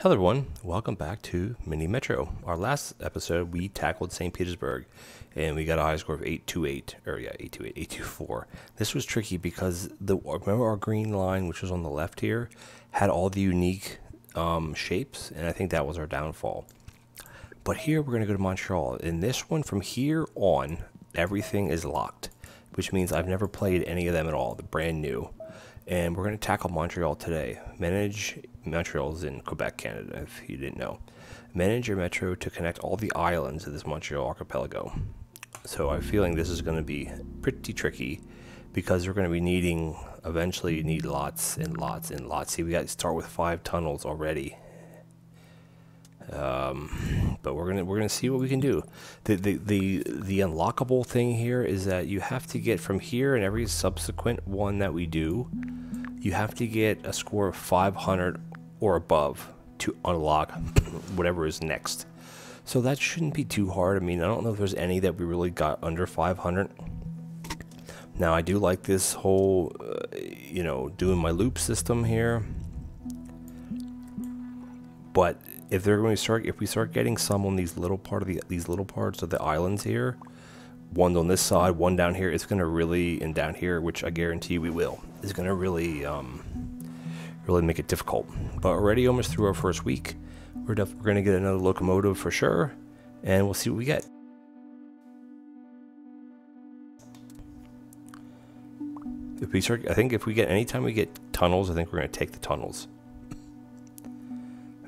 Hello everyone, welcome back to Mini Metro. Our last episode we tackled St. Petersburg and we got a high score of 828, or yeah, 828, 824. This was tricky because remember our green line, which was on the left here, had all the unique shapes, and I think that was our downfall. But here we're gonna go to Montreal. In this one, from here on, everything is locked, which means I've never played any of them at all, they're brand new. And we're going to tackle Montreal today. Montreal's in Quebec, Canada, if you didn't know. Manage your metro to connect all the islands of this Montreal archipelago. So I'm feeling this is going to be pretty tricky because we're going to be needing, eventually need lots and lots and lots. See, we got to start with 5 tunnels already. But we're gonna see what we can do. The unlockable thing here is that you have to get from here and every subsequent one that we do, you have to get a score of 500 or above to unlock whatever is next. So that shouldn't be too hard. I mean, I don't know if there's any that we really got under 500. Now I do like this whole, you know, doing my loop system here, but if they're going to start, if we start getting some on these little part of these little parts of the islands here, one on this side, one down here, it's going to really, and down here, which I guarantee we will, is going to really, really make it difficult. But already almost through our first week, we're going to get another locomotive for sure, and we'll see what we get. If we start, I think if we get anytime we get tunnels, I think we're going to take the tunnels.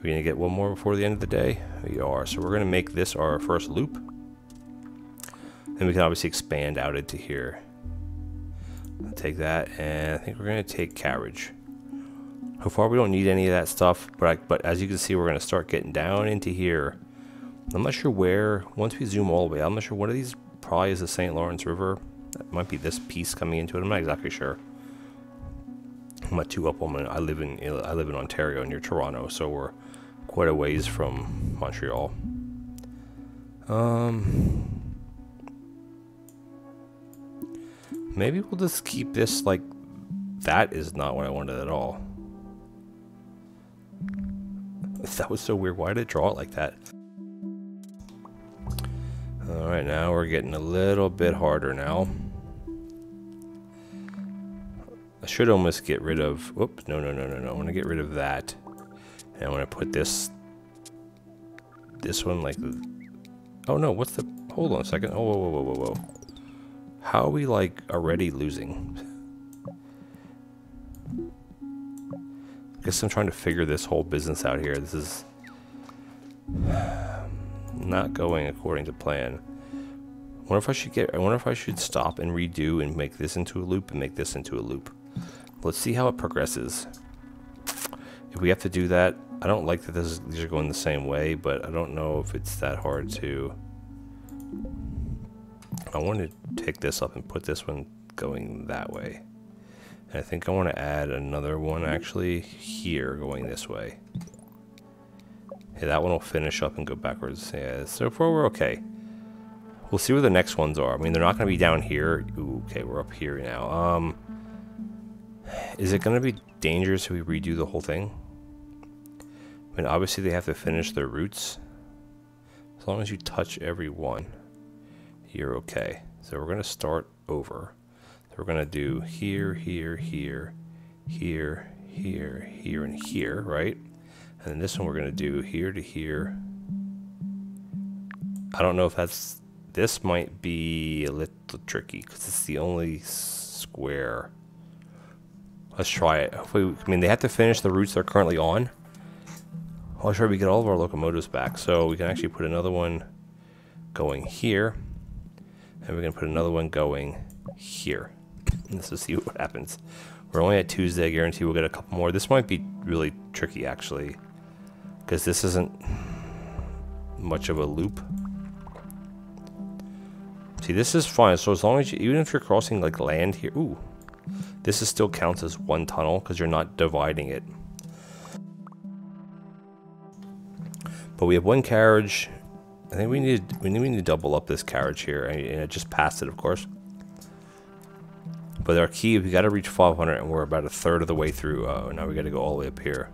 We're gonna get one more before the end of the day. We are, so we're gonna make this our first loop, and we can obviously expand out into here. I'll take that, and I think we're gonna take carriage. So far, we don't need any of that stuff, but as you can see, we're gonna start getting down into here. I'm not sure where. Once we zoom all the way, I'm not sure one of these probably is the Saint Lawrence River. That might be this piece coming into it. I'm not exactly sure. I'm not too up on it. I live in Ontario near Toronto, so we're quite a ways from Montreal. Maybe we'll just keep this like that is not what I wanted at all. That was so weird. Why did it draw it like that? All right, now we're getting a little bit harder now. I should almost get rid of, oops, no. I want to get rid of that. And I want to put this one like, oh no, what's the, hold on a second. Oh, whoa. How are we like already losing? I guess I'm trying to figure this whole business out here. This is not going according to plan. I wonder if I should stop and redo and make this into a loop and make this into a loop. Let's see how it progresses. If we have to do that, I don't like that these are going the same way, but I don't know if it's that hard to... I want to take this up and put this one going that way. And I think I want to add another one actually here going this way. Yeah, that one will finish up and go backwards. Yeah, so far we're okay. We'll see where the next ones are. I mean, they're not going to be down here. Ooh, okay, we're up here now. Is it going to be dangerous if we redo the whole thing? I mean, obviously they have to finish their routes. As long as you touch every one, you're okay. So we're going to start over. So we're going to do here, and here, right? And then this one we're going to do here to here. I don't know if that's... This might be a little tricky because it's the only square. Let's try it. Hopefully, I mean, they have to finish the routes they're currently on. I'll try to get all of our locomotives back. So we can actually put another one going here. And we're going to put another one going here. Let's just see what happens. We're only at Tuesday. I guarantee we'll get a couple more. This might be really tricky, actually, because this isn't much of a loop. See, this is fine. So as long as you, even if you're crossing like land here, ooh, this is still counts as one tunnel because you're not dividing it. But we have one carriage. I think we need to double up this carriage here, and it just passed it, of course. But our key, we got to reach 500, and we're about a third of the way through. Oh, now we got to go all the way up here.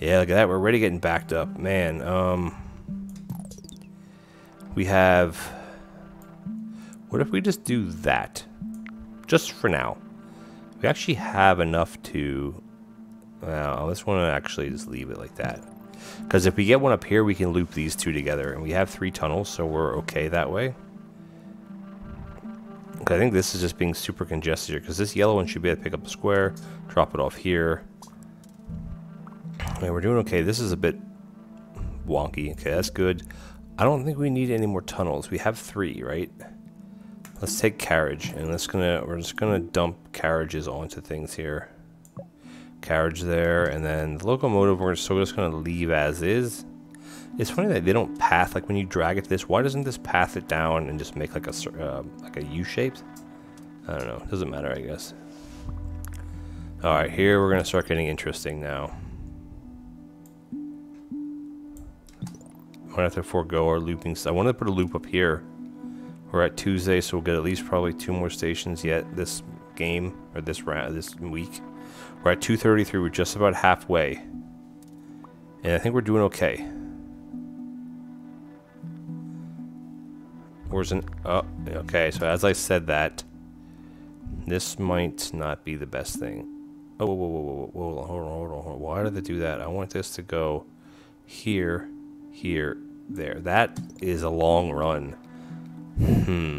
Yeah, look at that. We're already getting backed up. Man, we have... What if we just do that? Just for now. We actually have enough to... Well, I just want to actually just leave it like that. Because if we get one up here, we can loop these two together. And we have 3 tunnels, so we're okay that way. I think this is just being super congested here. Because this yellow one should be able to pick up a square. Drop it off here. Okay, we're doing okay. This is a bit wonky. Okay, that's good. I don't think we need any more tunnels. We have 3, right? Let's take carriage. And that's gonna, we're just going to dump carriages onto things here. Carriage there, and then the locomotive we're still just going to leave as is. It's funny that they don't path, like when you drag it to this, why doesn't this path it down and just make like a U-shape? I don't know, it doesn't matter, I guess. Alright, here we're going to start getting interesting now. I'm going to have to forego our looping, so I wanted to put a loop up here. We're at Tuesday, so we'll get at least probably 2 more stations yet this game, or this round, this week. We're at 233, we're just about halfway. And I think we're doing okay. Where's an... Oh, okay, so as I said that, this might not be the best thing. Oh, whoa, whoa, whoa, whoa, whoa, hold on. Why did they do that? I want this to go here, here, there. That is a long run. I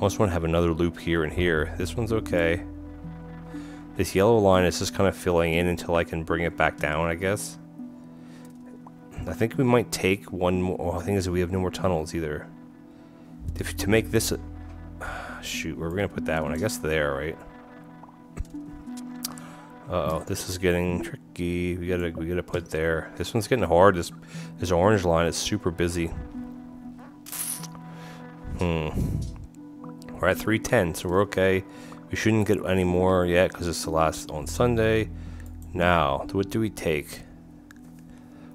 also want to have another loop here and here. This one's okay. This yellow line is just kind of filling in until I can bring it back down, I guess. I think we might take one more... Oh, the thing is that we have no more tunnels either. If, to make this... shoot, where are we going to put that one? I guess there, right? Uh-oh, this is getting tricky. We gotta put there. This one's getting hard. This orange line is super busy. We're at 310, so we're okay. We shouldn't get any more yet because it's the last on Sunday. Now, what do we take?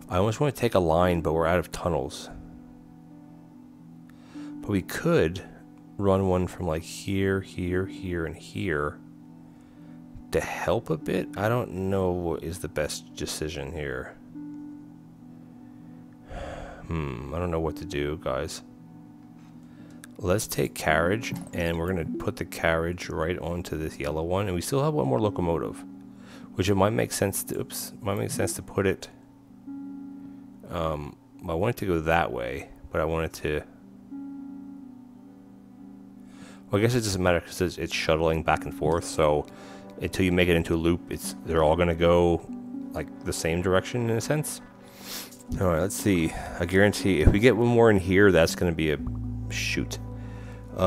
I almost want to take a line, but we're out of tunnels. But we could run one from like here, here, here, and here to help a bit. I don't know what is the best decision here. I don't know what to do, guys. Let's take carriage, and we're going to put the carriage right onto this yellow one, and we still have one more locomotive, which it might make sense to, oops, might make sense to put it, I want it to go that way, but I want it to, well, I guess it doesn't matter because it's shuttling back and forth, so until you make it into a loop, it's, they're all going to go like the same direction in a sense. All right, let's see. I guarantee if we get one more in here, that's going to be a shoot. I'm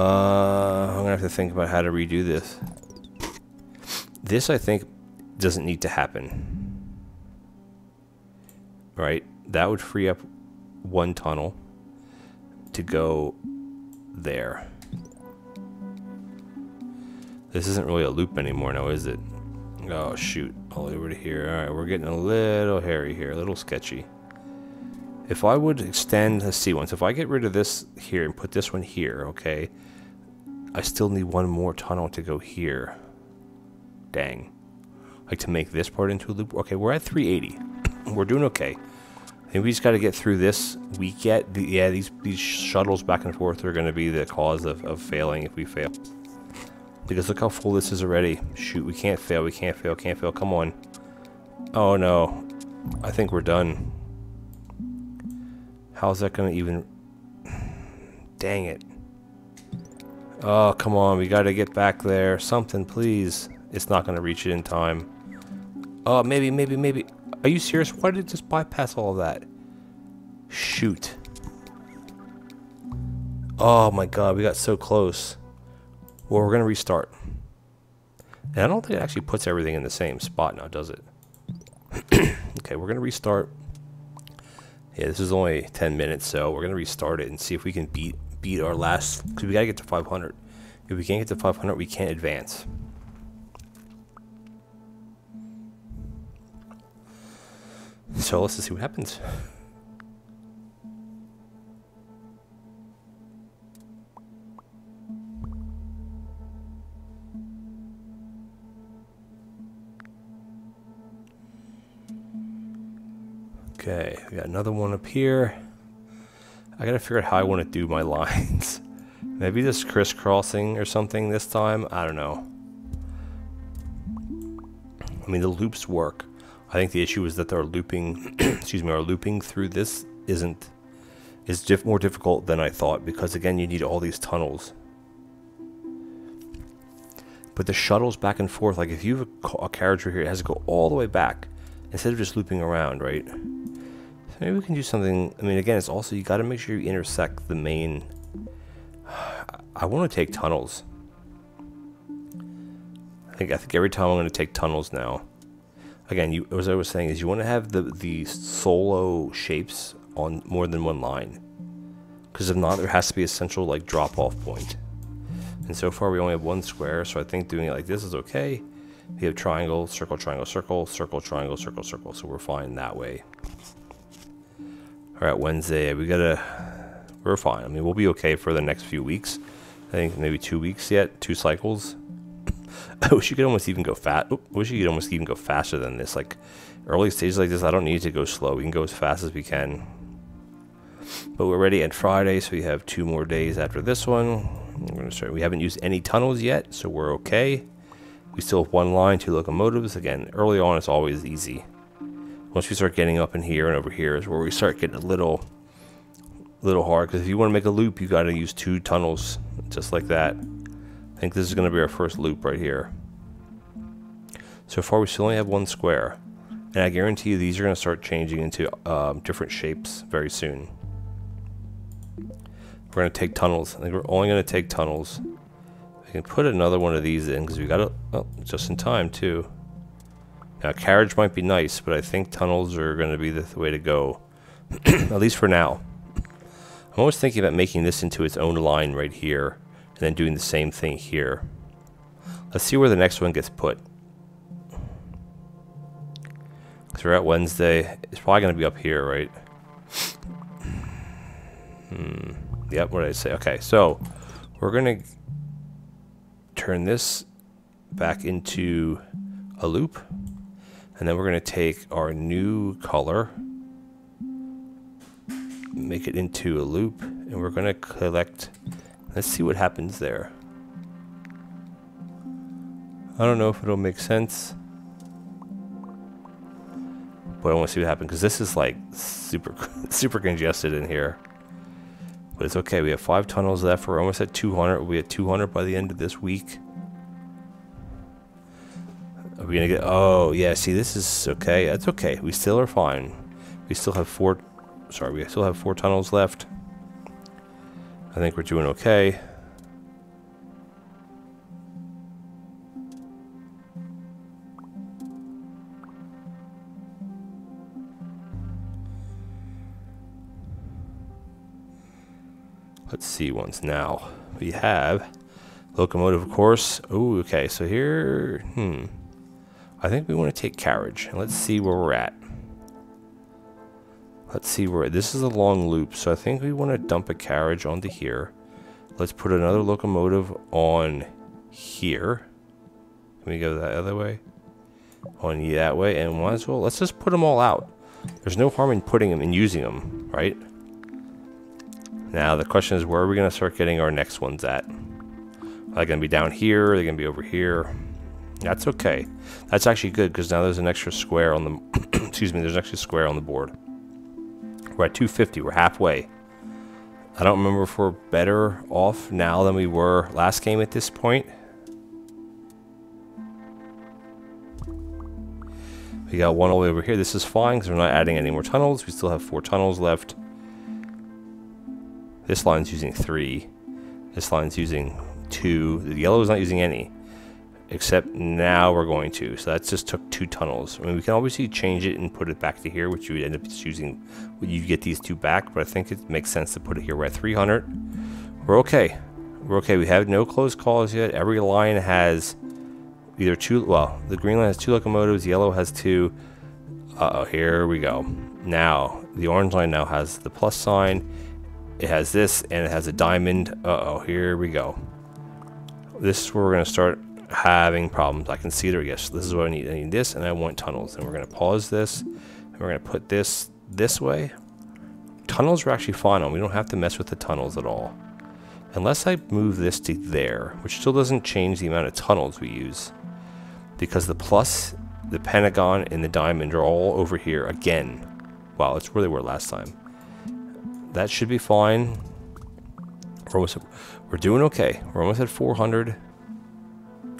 gonna have to think about how to redo this. This, I think, doesn't need to happen. Right? That would free up one tunnel to go there. This isn't really a loop anymore now, is it? Oh, shoot. All over to here. Alright, we're getting a little hairy here, a little sketchy. If I would extend the C ones, if I get rid of this here and put this one here, okay, I still need one more tunnel to go here. Dang. Like to make this part into a loop. Okay, we're at 380. We're doing okay. I think we just got to get through this week yet. Yeah, these shuttles back and forth are going to be the cause of failing if we fail. Because look how full this is already. Shoot, we can't fail. We can't fail. Can't fail. Come on. Oh, no. I think we're done. How's that gonna even... Dang it. Oh, come on, we gotta get back there. Something, please. It's not gonna reach it in time. Oh, maybe. Are you serious? Why did it just bypass all of that? Shoot. Oh my god, we got so close. Well, we're gonna restart. And I don't think it actually puts everything in the same spot now, does it? Okay, we're gonna restart. Yeah, this is only 10 minutes, so we're going to restart it and see if we can beat our last... Because we got to get to 500. If we can't get to 500, we can't advance. So let's just see what happens. Okay, we got another one up here. I gotta figure out how I want to do my lines. Maybe just crisscrossing or something this time. I don't know. I mean, the loops work. I think the issue is that they're looping. Excuse me, our looping through this is more difficult than I thought, because again, you need all these tunnels. But the shuttles back and forth, like if you have a carriage right here, it has to go all the way back instead of just looping around, right? So maybe we can do something. I mean, again, it's also you got to make sure you intersect the main. I want to take tunnels. I think every time I'm going to take tunnels now. Again, as I was saying, is you want to have the solo shapes on more than one line, because if not, there has to be a central like drop off point. And so far we only have one square, so I think doing it like this is okay. We have triangle, circle, triangle, circle, circle, triangle, circle, circle, so we're fine that way. All right, Wednesday, we're fine. I mean, we'll be okay for the next few weeks. I think maybe 2 weeks yet, 2 cycles. I wish you could almost even go faster than this. Like early stages like this, I don't need to go slow. We can go as fast as we can. But we're ready at Friday, so we have 2 more days after this one. We're gonna start. We haven't used any tunnels yet, so we're okay. We still have 1 line, 2 locomotives. Again, early on, it's always easy. Once we start getting up in here and over here is where we start getting a little hard, because if you want to make a loop, you got to use 2 tunnels, just like that. I think this is going to be our first loop right here. So far, we still only have 1 square, and I guarantee you these are going to start changing into different shapes very soon. We're going to take tunnels. I think we're only going to take tunnels. I can put another one of these in, because we got it just in time too. Now, carriage might be nice, but I think tunnels are going to be the way to go, at least for now. I'm always thinking about making this into its own line right here, and then doing the same thing here. Let's see where the next one gets put. Because we're at Wednesday. It's probably going to be up here, right? Yep, what did I say? Okay, so we're going to turn this back into a loop, and then we're going to take our new color, make it into a loop, and we're going to collect. Let's see what happens there. I don't know if it'll make sense, but I want to see what happens, because this is like super congested in here. But it's okay. We have 5 tunnels left. We're almost at 200. We'll be at 200 by the end of this week. Are we gonna get? Oh yeah. See, this is okay. That's okay. We still are fine. We still have 4. Sorry, we still have 4 tunnels left. I think we're doing okay. Let's see once now. We have locomotive, of course. Oh, okay. So here, I think we want to take carriage. And let's see where we're at. Let's see where this is a long loop. So I think we want to dump a carriage onto here. Let's put another locomotive on here. Can we go that other way? On that way, and might as well. Let's just put them all out. There's no harm in putting them and using them, right? Now the question is, where are we going to start getting our next ones at? Are they going to be down here? Are they going to be over here? That's okay. That's actually good, because now there's an extra square on the excuse me, there's an extra square on the board. We're at 250. We're halfway. I don't remember if we're better off now than we were last game at this point. We got one all the way over here. This is fine, because we're not adding any more tunnels. We still have 4 tunnels left. This line's using 3. This line's using 2. The yellow is not using any. Except now we're going to. So that just took 2 tunnels. I mean, we can obviously change it and put it back to here, which you would end up just using. You'd get these 2 back, but I think it makes sense to put it here. We're at 300. We're okay. We're okay. We have no close calls yet. Every line has either 2. Well, the green line has 2 locomotives. Yellow has 2. Uh-oh, here we go. Now, the orange line now has the plus sign. It has this, and it has a diamond. Uh-oh, here we go. This is where we're going to start having problems. I can see there. Yes, this is what I need. I need this, and I want tunnels. And we're going to pause this, and we're going to put this this way, tunnels are actually fine on. We don't have to mess with the tunnels at all. Unless I move this to there, which still doesn't change the amount of tunnels we use, because the plus, the pentagon, and the diamond are all over here again. Wow, it's where they were last time. That should be fine. We're doing okay. We're almost at 400.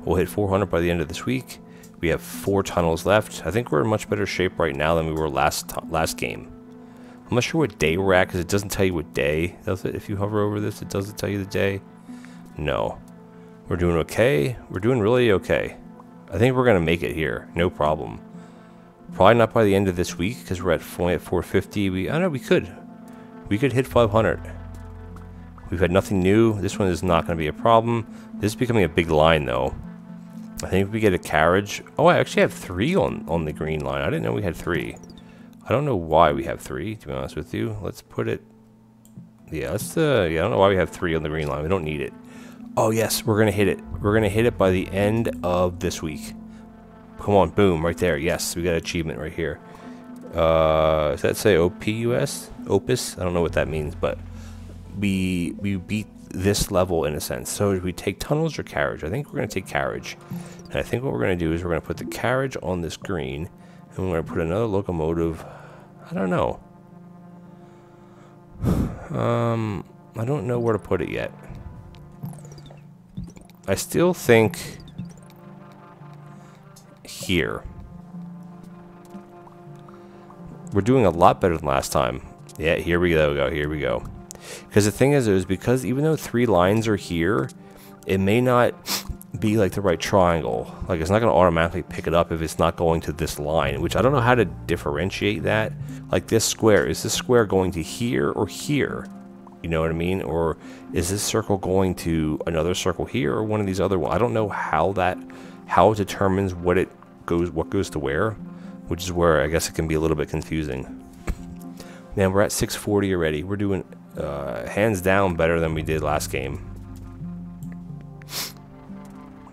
We'll hit 400 by the end of this week. We have 4 tunnels left. I think we're in much better shape right now than we were last game. I'm not sure what day we're at because it doesn't tell you what day. Does it? If you hover over this, it doesn't tell you the day. No. We're doing okay. We're doing really okay. I think we're going to make it here. No problem. Probably not by the end of this week because we're at only at 450. I don't know. We could. We could hit 500. We've had nothing new. This one is not going to be a problem. This is becoming a big line though. I think if we get a carriage... Oh, I actually have 3 on the green line. I didn't know we had 3. I don't know why we have 3, to be honest with you. Let's put it... Yeah, let's... yeah, I don't know why we have 3 on the green line. We don't need it. Oh, yes, we're going to hit it. We're going to hit it by the end of this week. Come on, boom, right there. Yes, we got an achievement right here. Does that say OPUS? OPUS? I don't know what that means, but... We beat this level in a sense. So we take tunnels or carriage? I think we're going to take carriage. And I think what we're going to do is we're going to put the carriage on this green. And we're going to put another locomotive. I don't know. I don't know where to put it yet. I still think here. We're doing a lot better than last time. Yeah, here we go. Here we go. Because the thing is because even though 3 lines are here, it may not be like the right triangle. Like it's not going to automatically pick it up if it's not going to this line, which I don't know how to differentiate that. Like this square, is this square going to here or here? You know what I mean? Or is this circle going to another circle here or one of these other ones? I don't know how it determines what goes to where, which is where I guess it can be a little bit confusing. Now we're at 640 already. We're doing hands down better than we did last game.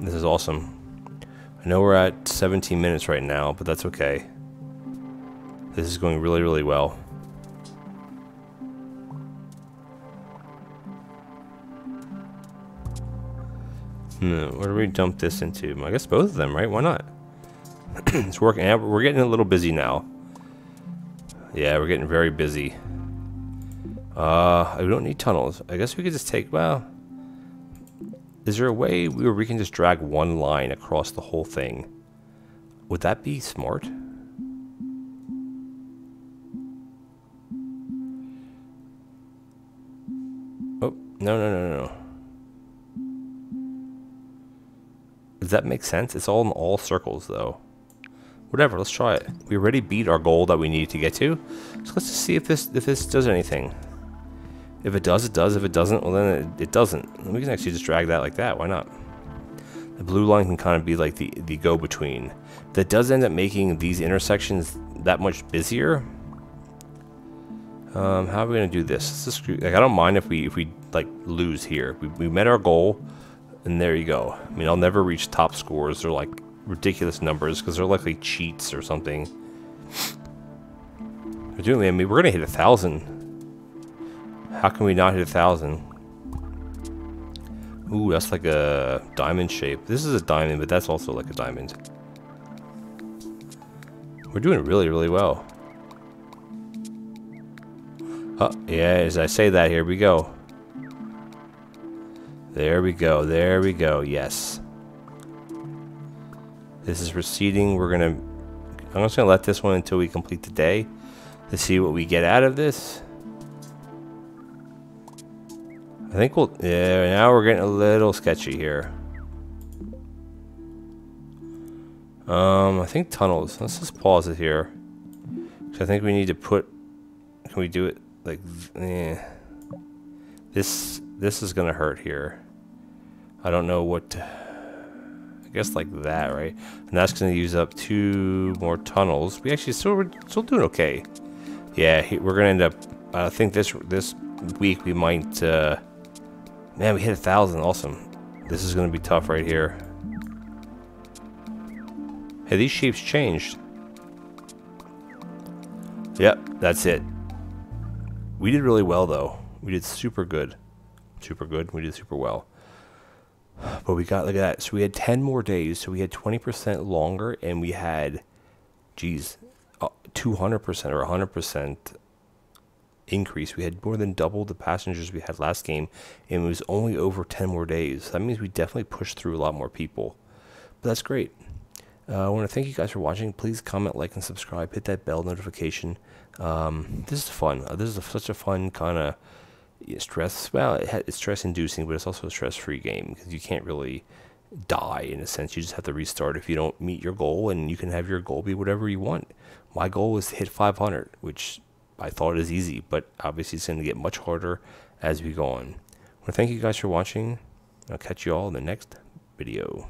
This is awesome. I know we're at 17 minutes right now, but that's okay. This is going really, really well. Where do we dump this into? I guess both of them, right? Why not? It's working out. We're getting a little busy now. Yeah, we're getting very busy. We don't need tunnels. I guess we could just take, well... Is there a way where we can just drag one line across the whole thing? Would that be smart? Oh, no. Does that make sense? It's all in all circles, though. Whatever, let's try it. We already beat our goal that we needed to get to. So let's just see if this does anything. If it does, it does. If it doesn't, well then it doesn't. We can actually just drag that like that. Why not? The blue line can kind of be like the go-between. That does end up making these intersections that much busier. How are we going to do this? Like, I don't mind if we like lose here. We met our goal, and there you go. I mean, I'll never reach top scores. They're like ridiculous numbers because they're likely cheats or something. I mean, we're going to hit 1,000. How can we not hit 1,000? Ooh, that's like a diamond shape. This is a diamond, but that's also like a diamond. We're doing really, really well. Oh, yeah, as I say that, here we go. There we go, yes. This is receding. I'm just going to let this one until we complete the day to see what we get out of this. I think we'll... Yeah, now we're getting a little sketchy here. I think tunnels. Let's just pause it here. So I think we need to put... Can we do it like... Eh. This is going to hurt here. I don't know what... I guess like that, right? And that's going to use up 2 more tunnels. We actually... We're still doing okay. Yeah, we're going to end up... I think this week we might... Man, we hit 1,000. Awesome. This is going to be tough right here. Hey, these shapes changed. Yep, that's it. We did really well, though. We did super good. Super good. We did super well. But we got, look at that. So we had 10 more days. So we had 20% longer, and we had, geez, 200% or 100% increase. We had more than double the passengers we had last game, and it was only over 10 more days. That means we definitely pushed through a lot more people. But that's great. I want to thank you guys for watching. Please comment, like, and subscribe. Hit that bell notification. This is fun. This is such a fun kind of stress. Well, it's stress-inducing, but it's also a stress-free game because you can't really die in a sense. You just have to restart if you don't meet your goal, and you can have your goal be whatever you want. My goal was to hit 500, which I thought is easy, but obviously it's going to get much harder as we go on. I want to thank you guys for watching. I'll catch you all in the next video.